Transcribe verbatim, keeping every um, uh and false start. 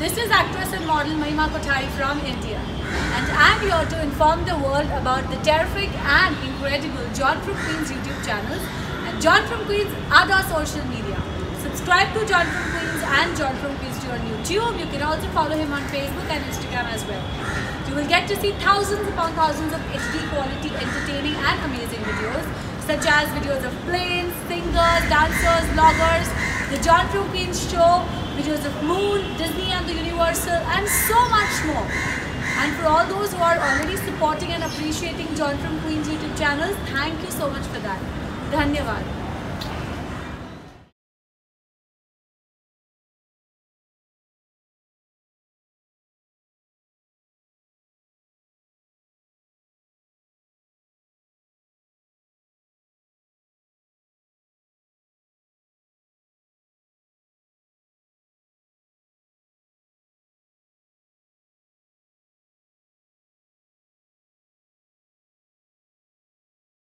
This is actress and model Mahhima Kottary from India, and I am here to inform the world about the terrific and incredible John from Queens YouTube channel and John from Queens other social media. Subscribe to John from Queens and John from Queens on YouTube. You can also follow him on Facebook and Instagram as well. You will get to see thousands upon thousands of H D quality, entertaining and amazing videos, such as videos of planes, singers, dancers, vloggers, the John from Queens show, videos of Moon, Disney and the Universal, and so much more. And for all those who are already supporting and appreciating John from Queens YouTube channels, thank you so much for that. Dhanyavad.